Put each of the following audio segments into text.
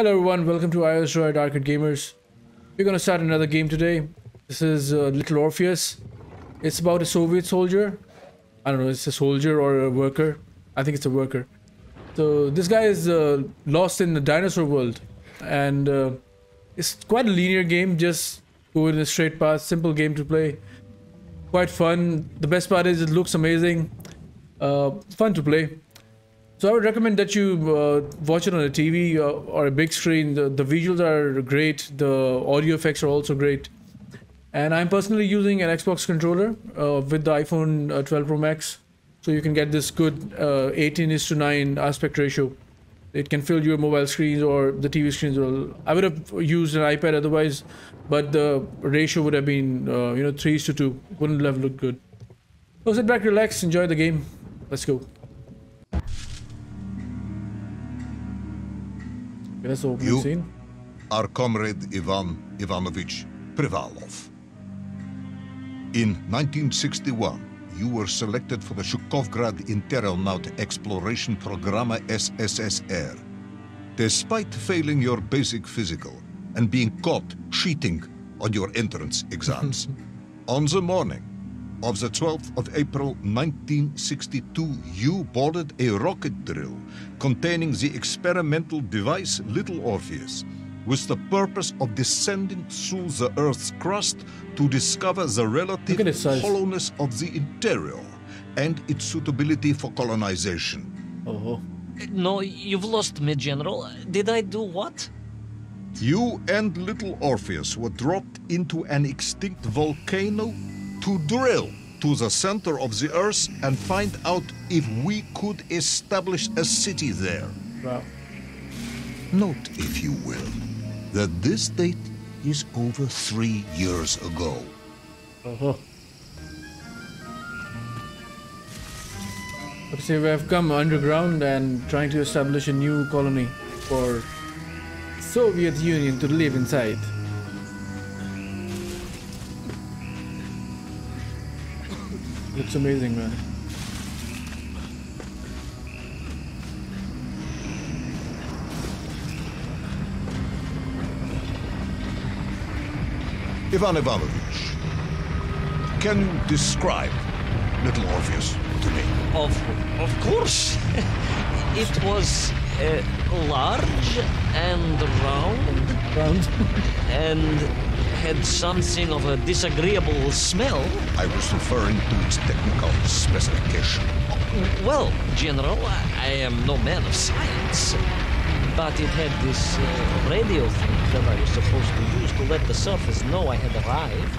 Hello everyone, welcome to iOSdroid Gamerz. We're gonna start another game today. This is Little Orpheus. It's about a Soviet soldier. I don't know, it's a soldier or a worker. I think it's a worker. So this guy is lost in the dinosaur world. And it's quite a linear game, just go in a straight path, simple game to play. Quite fun. The best part is it looks amazing. Fun to play. So I would recommend that you watch it on a TV or a big screen. The visuals are great. The audio effects are also great. And I'm personally using an Xbox controller with the iPhone 12 Pro Max. So you can get this good 18:9 aspect ratio. It can fill your mobile screens or the TV screens. I would have used an iPad otherwise, but the ratio would have been 3:2. Wouldn't have looked good. So sit back, relax, enjoy the game. Let's go. You are Comrade Ivan Ivanovich Privalov. In 1961, you were selected for the Shukovgrad Interalnaut Exploration Programma SSSR. Despite failing your basic physical and being caught cheating on your entrance exams, on the morning of the 12th of April 1962, you boarded a rocket drill containing the experimental device Little Orpheus, with the purpose of descending through the Earth's crust to discover the relative hollowness of the interior and its suitability for colonization. Oh. No, you've lost me, General. Did I do what? You and Little Orpheus were dropped into an extinct volcano to drill to the center of the Earth and find out if we could establish a city there. Wow. Note, if you will, that this date is over 3 years ago. Uh-huh. Let's say we have come underground and trying to establish a new colony for Soviet Union to live inside. It's amazing, man. Ivan Ivanovich, can you describe Little Orpheus to me? Of course. It was large and round. And had something of a disagreeable smell. I was referring to its technical specification. Well, General, I am no man of science, but it had this radio thing that I was supposed to use to let the surface know I had arrived,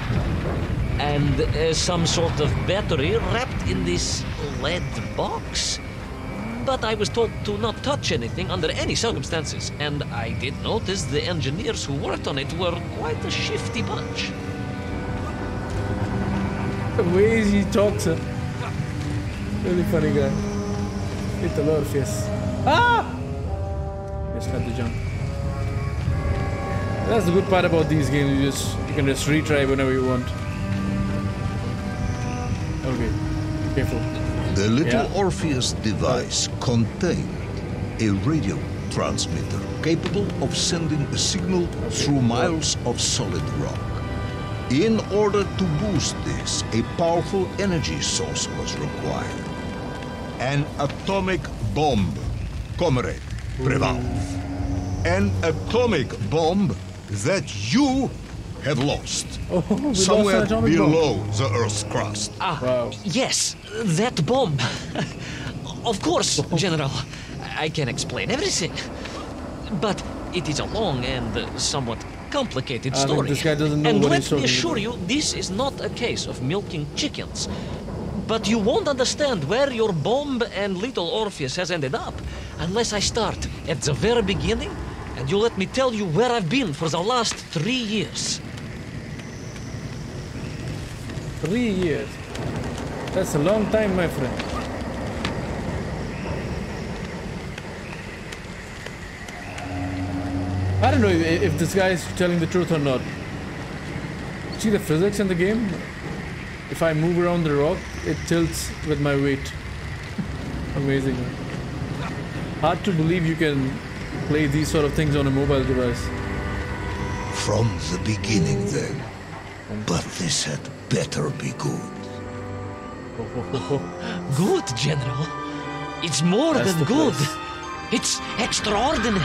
and some sort of battery wrapped in this lead box. But I was told to not touch anything under any circumstances, and I did notice the engineers who worked on it were quite a shifty bunch. The way he talks, really funny guy. Little Orpheus. Ah! Let's cut the jump. That's the good part about these games. You can just retry whenever you want. Okay, careful. The Little Orpheus device contained a radio transmitter capable of sending a signal through miles of solid rock. In order to boost this, a powerful energy source was required. An atomic bomb, Comrade Privalov. An atomic bomb that you have lost. Oh, somewhere lost below the Earth's crust. Ah, wow. Yes, that bomb. Of course, General. I can explain everything. But it is a long and somewhat complicated story. This guy doesn't know and what let me assure you, this is not a case of milking chickens. But you won't understand where your bomb and Little Orpheus has ended up unless I start at the very beginning and you let me tell you where I've been for the last 3 years. 3 years. That's a long time, my friend. I don't know if this guy is telling the truth or not. See the physics in the game? If I move around the rock, it tilts with my weight. Amazing. Hard to believe you can play these sort of things on a mobile device. From the beginning then. But this had better be good. Good, General. It's more than good. It's extraordinary.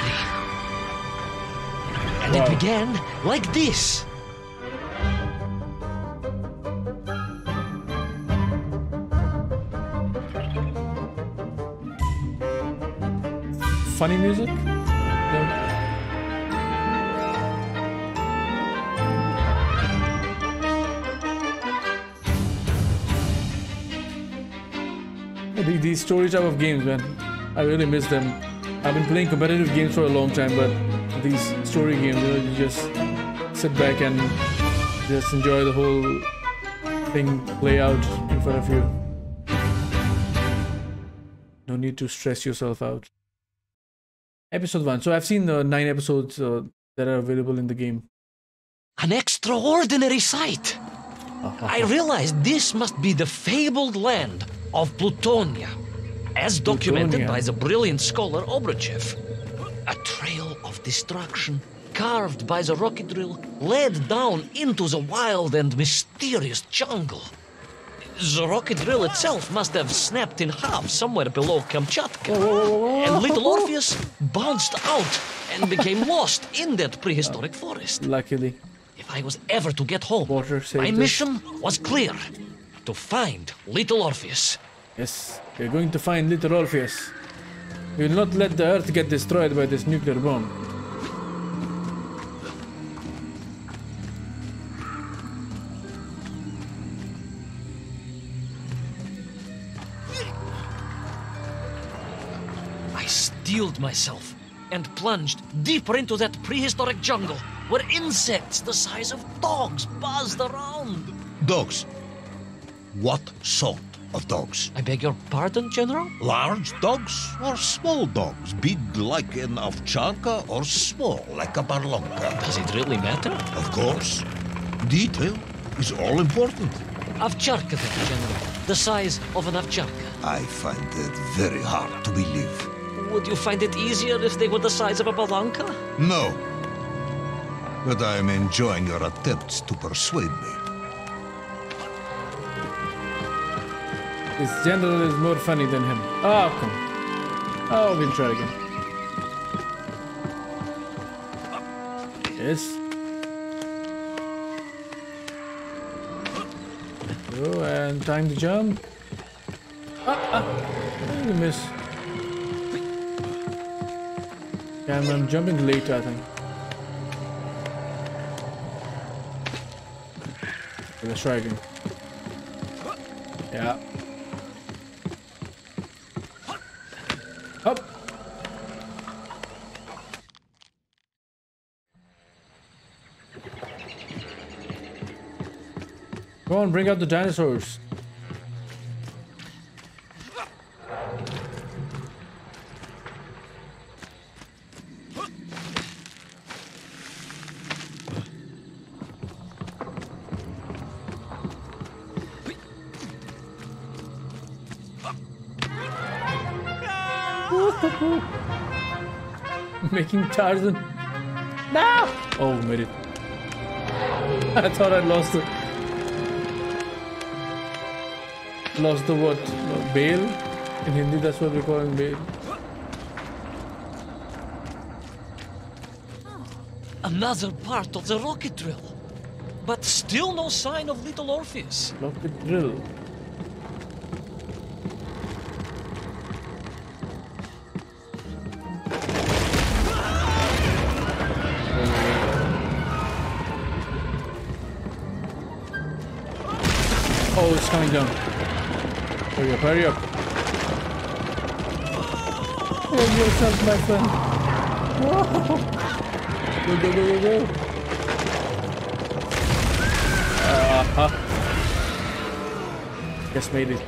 And it began like this. Funny music? No. These story type of games, man, I really miss them. I've been playing competitive games for a long time, but these story games, you know, you just sit back and just enjoy the whole thing play out in front of you. No need to stress yourself out. Episode 1. So I've seen 9 episodes that are available in the game. An extraordinary sight! I realized this must be the fabled land of Plutonia, as documented by the brilliant scholar Obruchev. A trail of destruction, carved by the rocket drill, led down into the wild and mysterious jungle. The rocket drill itself must have snapped in half somewhere below Kamchatka, and Little Orpheus bounced out and became lost in that prehistoric forest. Luckily. If I was ever to get home, my mission was clear. To find Little Orpheus. Yes, we're going to find Little Orpheus. We will not let the Earth get destroyed by this nuclear bomb. I steeled myself and plunged deeper into that prehistoric jungle where insects the size of dogs buzzed around. Dogs? What sort of dogs? I beg your pardon, General? Large dogs or small dogs? Big like an Avcharka or small like a Barlanka? Does it really matter? Of course. Detail is all important. Avcharka, then, General. The size of an Avcharka. I find that very hard to believe. Would you find it easier if they were the size of a Barlanka? No. But I am enjoying your attempts to persuade me. This general is more funny than him. Oh, come. Oh, we'll try again. Yes. Oh, and time to jump. You miss. Damn, I'm jumping late, I think. Let's try again. Yeah. Up. Go on, bring out the dinosaurs. Making Tarzan. No! Oh, made it. I thought I lost it. Lost the what? Bail? In Hindi, that's what we're calling bail. Another part of the rocket drill. But still no sign of Little Orpheus. Rocket drill. Oh, it's coming down. Hurry up, hurry up. Save yourself, my friend. Whoa. Go, go, go, go, go. Just made it.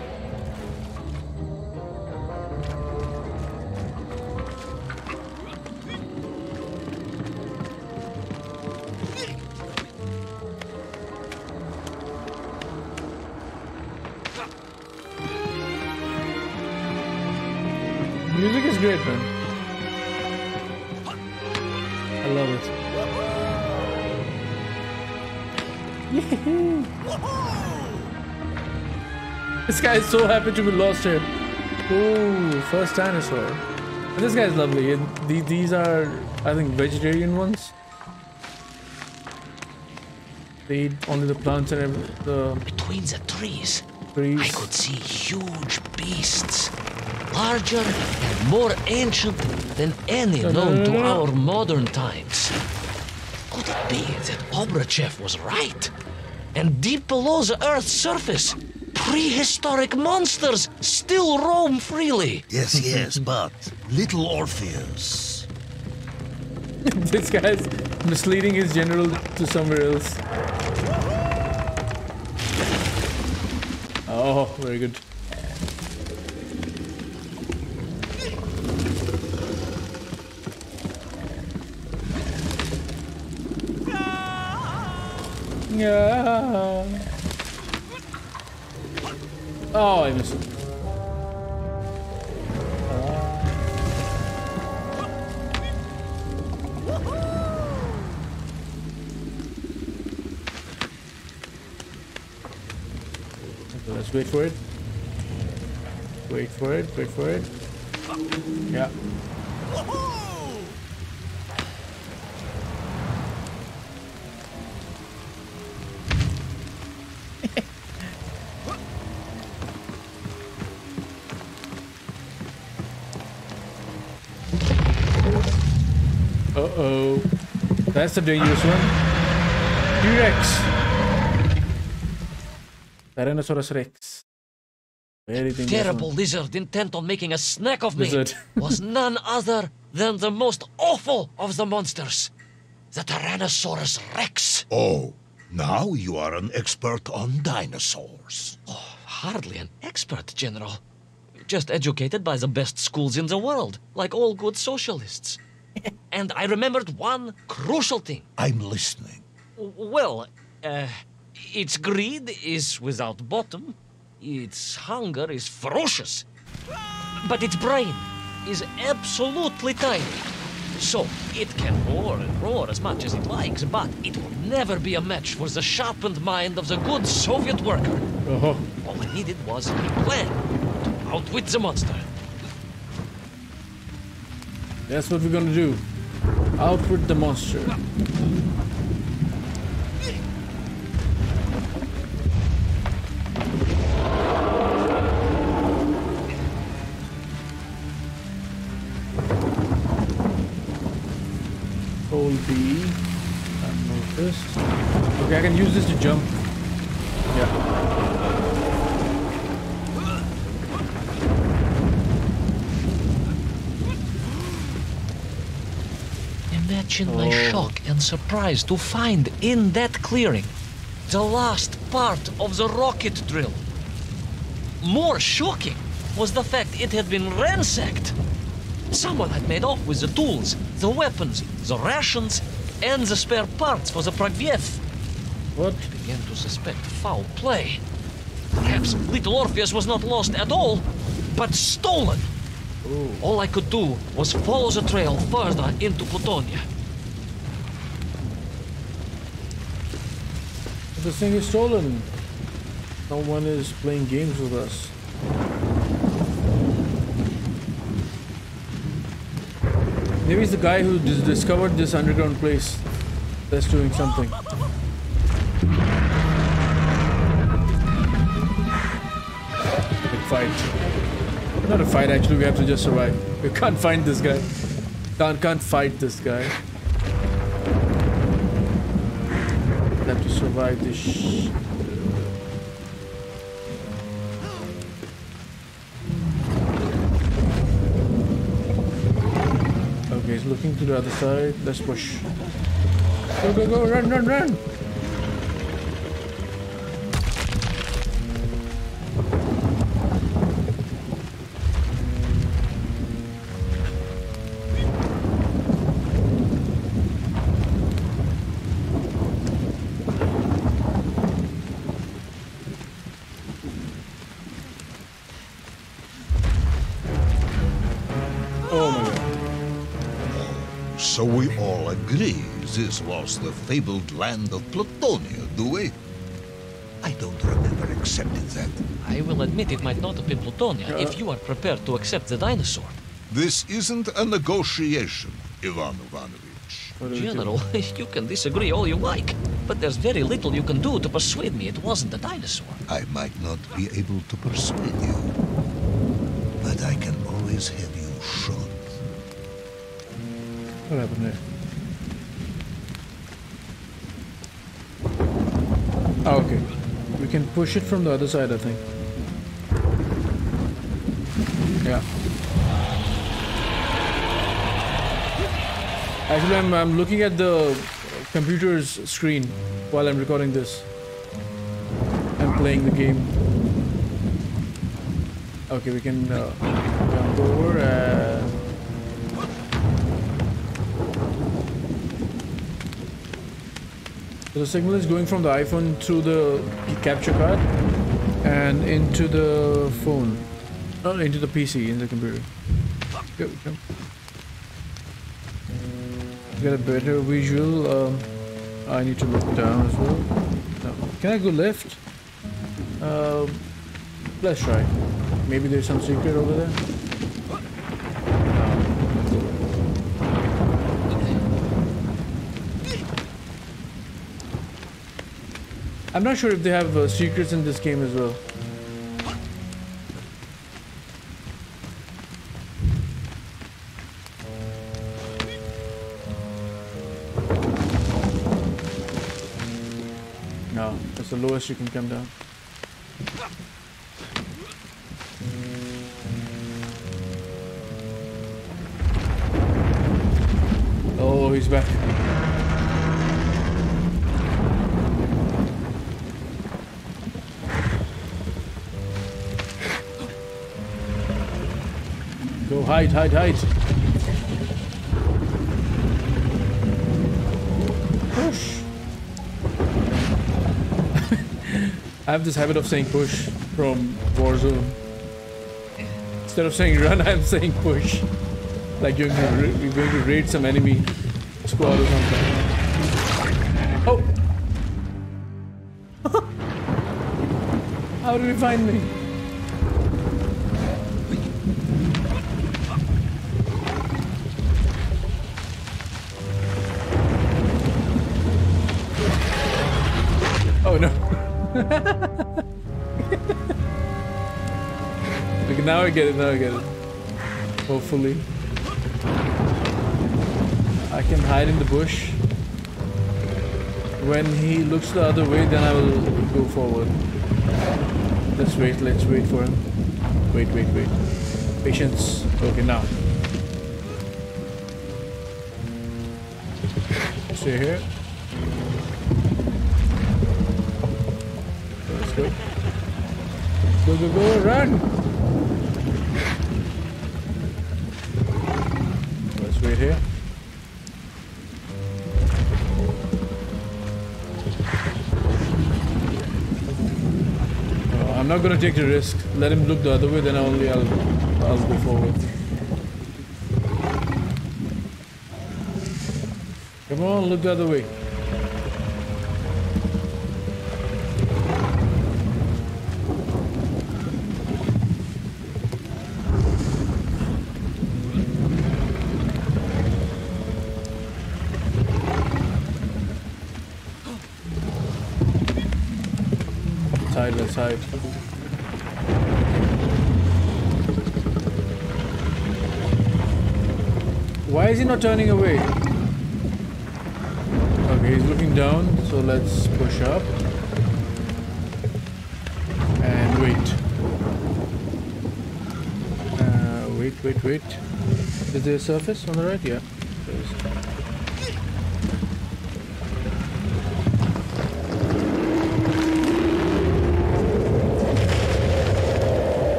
Music is great, man. I love it. Woohoo! This guy is so happy to be lost here. Ooh, first dinosaur. And this guy is lovely. These are, I think, vegetarian ones. They eat only the plants and the... Between the trees, I could see huge beasts. Larger and more ancient than any known to our modern times. Could it be that Obruchev was right? And deep below the Earth's surface, prehistoric monsters still roam freely. Yes, yes, but Little Orpheus. This guy's misleading his general to somewhere else. Oh, very good. Yeah. Oh, I missed it. So let's wait for it. Wait for it, wait for it. Yeah. Uh-oh. That's a dangerous one. T-Rex. Tyrannosaurus Rex. Very dangerous. Terrible lizard intent on making a snack of me was none other than the most awful of the monsters. The Tyrannosaurus Rex. Oh, now you are an expert on dinosaurs. Oh, hardly an expert, General. Just educated by the best schools in the world, like all good socialists. And I remembered one crucial thing. I'm listening. Well, its greed is without bottom. Its hunger is ferocious. But its brain is absolutely tiny. So it can roar and roar as much as it likes, but it will never be a match for the sharpened mind of the good Soviet worker. Uh-huh. All I needed was a plan to outwit the monster. That's what we're gonna do. Outwit the monster. Hold B. Unnoticed. Okay, I can use this to jump. Yeah. Imagine my shock and surprise to find in that clearing the last part of the rocket drill. More shocking was the fact it had been ransacked. Someone had made off with the tools, the weapons, the rations, and the spare parts for the Pragviev. What? I began to suspect foul play. Perhaps Little Orpheus was not lost at all, but stolen. Ooh. All I could do was follow the trail further into Plutonia. This thing is stolen. Someone is playing games with us. Maybe it's the guy who discovered this underground place that's doing something. Big fight. Not a fight, actually, we have to just survive. We can't find this guy. Can't fight this guy. We have to survive this shit. Okay, he's looking to the other side. Let's push. Go, go, go, run, run, run! So we We all agree this was the fabled land of Plutonia, do we? I don't remember accepting that. I will admit it might not have been Plutonia if you are prepared to accept the dinosaur. This isn't a negotiation, Ivan Ivanovich. General, you can disagree all you like, but there's very little you can do to persuade me it wasn't a dinosaur. I might not be able to persuade you, but I can always have you shot. What happened there? Oh, okay. We can push it from the other side, I think. Yeah. Actually, I'm looking at the computer's screen while I'm recording this. I'm playing the game. Okay, we can jump over and... the signal is going from the iPhone through the capture card and into the phone, into the PC, in the computer. Go, go. Get a better visual. I need to look down as well. No. Can I go left? Let's try. Maybe there's some secret over there. I'm not sure if they have secrets in this game as well. No, that's the lowest you can come down. Oh, he's back. Hide, hide, hide. Push. I have this habit of saying push from Warzone. Instead of saying run, I'm saying push. Like you're going to raid some enemy squad or something. Oh! How did you find me? Okay, now I get it, now I get it. Hopefully. I can hide in the bush. When he looks the other way, then I will go forward. Let's wait for him. Wait, wait, wait. Patience. Okay, now. Stay here. Let's go. Go, go, go, run! Here. I'm not gonna take the risk. Let him look the other way, then only I'll go forward. Come on, look the other way. Let's hide. Why is he not turning away? Okay, he's looking down, so let's push up. And wait. Wait, wait, wait. Is there a surface on the right? Yeah. There is.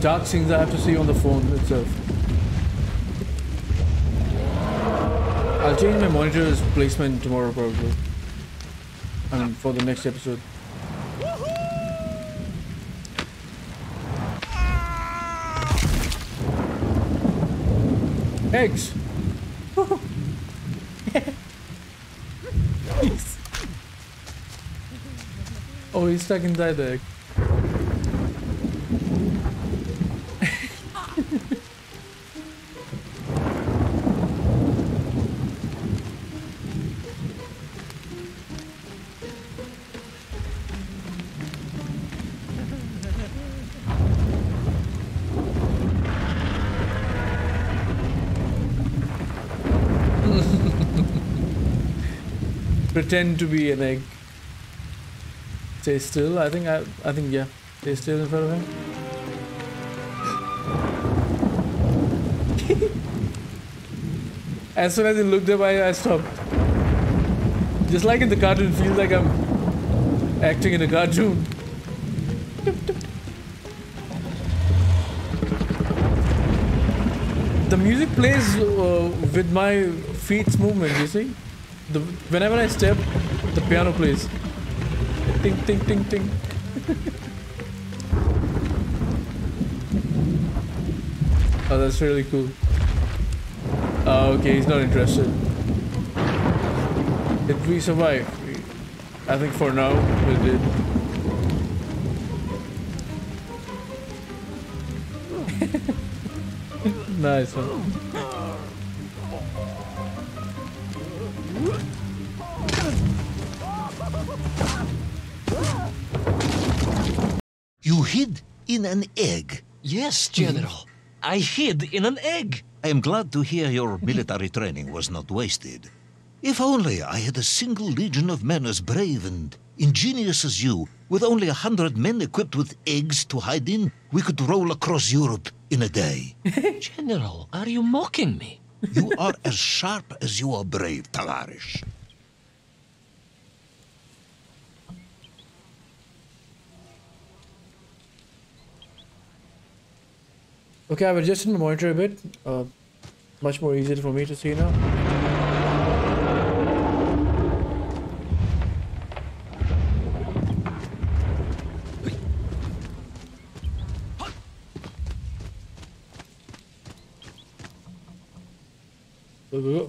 Dark things I have to see on the phone itself. I'll change my monitor's placement tomorrow probably. I mean, for the next episode. Eggs! Oh, he's stuck inside the egg. Pretend to be an egg. Stay still. I think yeah. Stay still in front of him. As soon as he looked up, I stopped. Just like in the cartoon, feels like I'm acting in a cartoon. The music plays with my feet's movement. You see. Whenever I step, the piano plays. Ting, ting, ting, ting. Oh, that's really cool. Oh, okay, he's not interested. Did we survive? I think for now, we did. Nice, huh? You hid in an egg. Yes, General. I hid in an egg. I am glad to hear your military training was not wasted. If only I had a single legion of men as brave and ingenious as you, with only 100 men equipped with eggs to hide in, we could roll across Europe in a day. General, are you mocking me? You are as sharp as you are brave, Tavarish. Okay, I've adjusted the monitor a bit. Much more easier for me to see now. Go, go, go.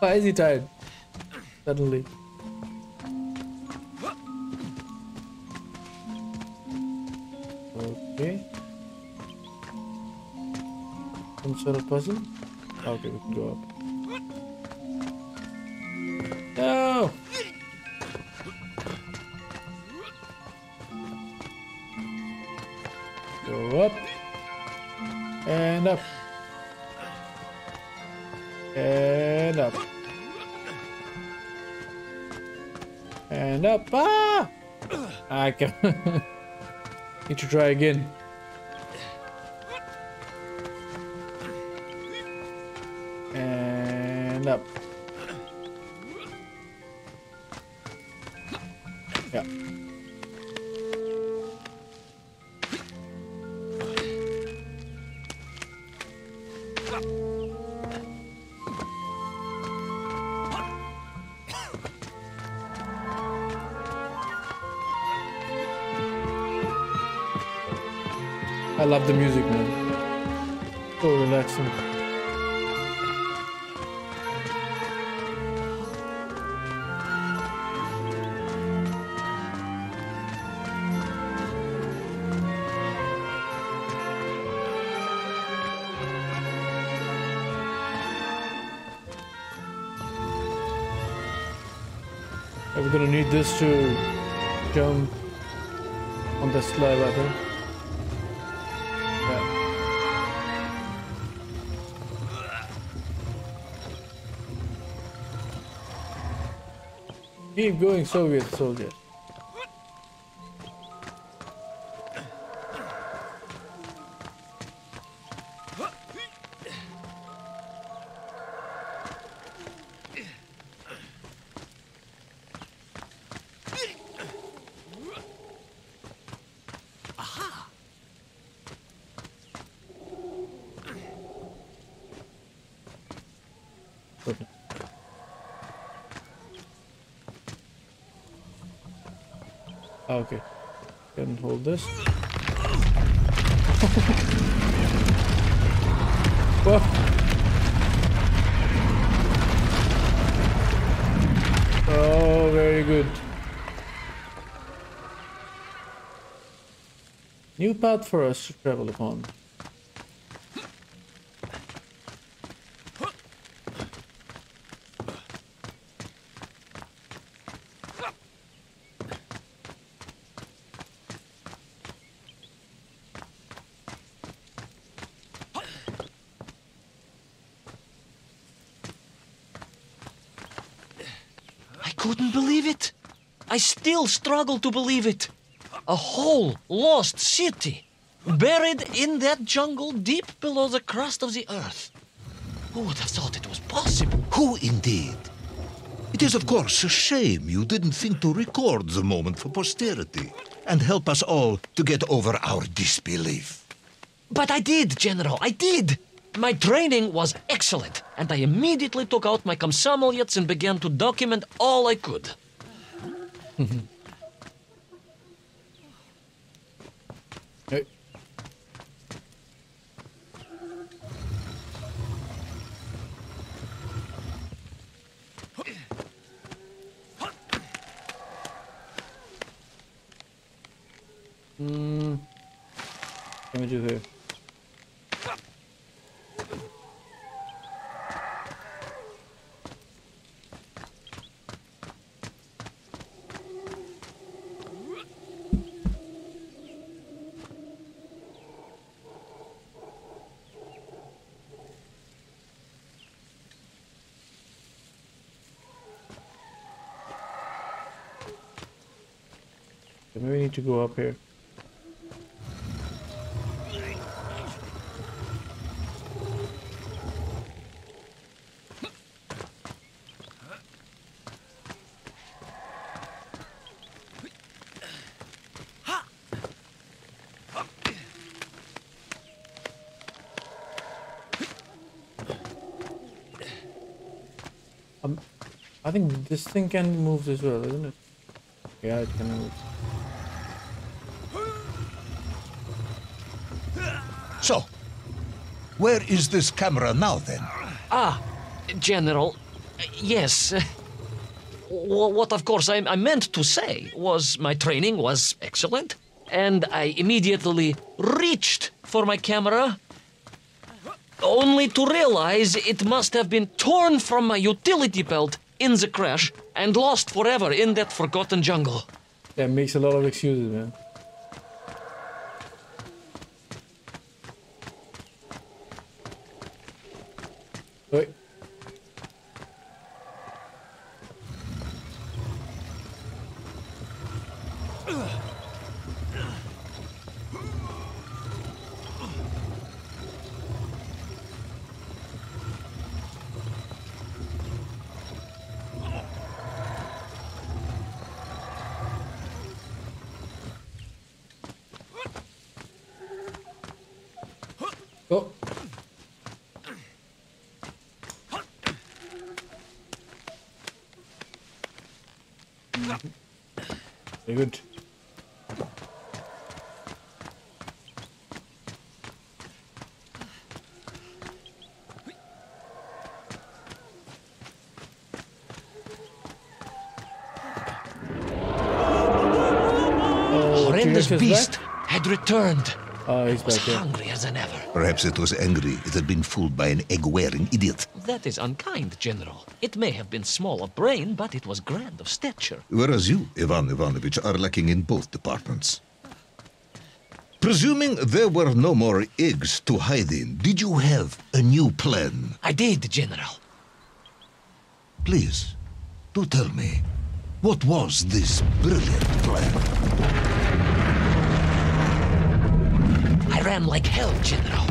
Why is he tired? Suddenly. Okay. Some sort of puzzle? Okay, we can go up. No! Go up. And up. And up. And up. Ah! I can need to try again. And up. Yeah. I love the music, man. So relaxing. We're gonna need this to jump on the slide, I think. Keep going, Soviet soldier. Aha. Okay. Can hold this. Oh, very good. New path for us to travel upon. I still struggle to believe it. A whole lost city, buried in that jungle deep below the crust of the earth. Who would have thought it was possible? Who indeed? It is, of course, a shame you didn't think to record the moment for posterity and help us all to get over our disbelief. But I did, General, I did. My training was excellent, and I immediately took out my komsomoliets and began to document all I could. Hey. Let me do this. Maybe we need to go up here. I think this thing can move as well, isn't it? Yeah, it can move. So, where is this camera now, then? Ah, General, yes. What, of course, I meant to say was my training was excellent, and I immediately reached for my camera, only to realize it must have been torn from my utility belt in the crash and lost forever in that forgotten jungle. That makes a lot of excuses, man. Wait. Good. Horrendous beast had returned. It was hungrier than ever. Perhaps it was angry it had been fooled by an egg-wearing idiot. That is unkind, General. It may have been small of brain, but it was grand of stature. Whereas you, Ivan Ivanovich, are lacking in both departments. Presuming there were no more eggs to hide in, did you have a new plan? I did, General. Please, do tell me, what was this brilliant plan? I ran like hell, General.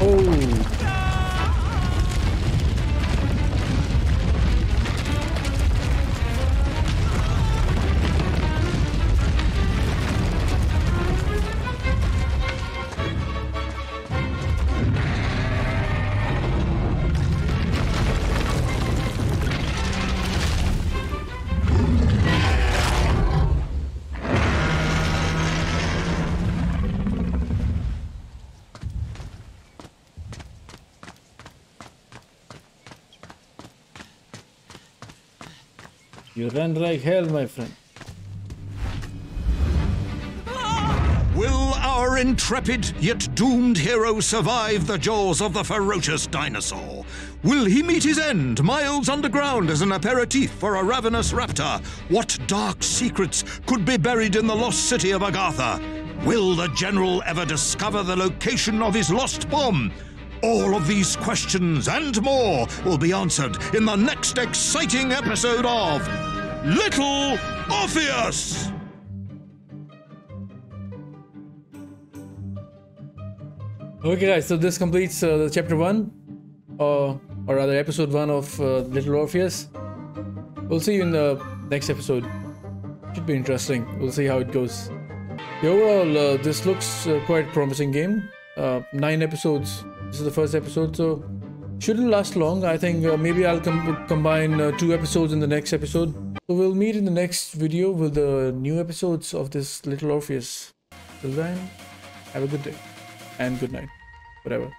Oh. You run like hell, my friend. Will our intrepid yet doomed hero survive the jaws of the ferocious dinosaur? Will he meet his end miles underground as an aperitif for a ravenous raptor? What dark secrets could be buried in the lost city of Agartha? Will the general ever discover the location of his lost bomb? All of these questions and more will be answered in the next exciting episode of Little Orpheus! Okay guys, so this completes the chapter 1 or rather episode 1 of Little Orpheus. We'll see you in the next episode. Should be interesting. We'll see how it goes. The overall this looks quite promising game. 9 episodes. This is the first episode, so shouldn't last long. I think maybe I'll combine 2 episodes in the next episode. So we'll meet in the next video with the new episodes of this Little Orpheus. Till then, have a good day. And good night. Whatever.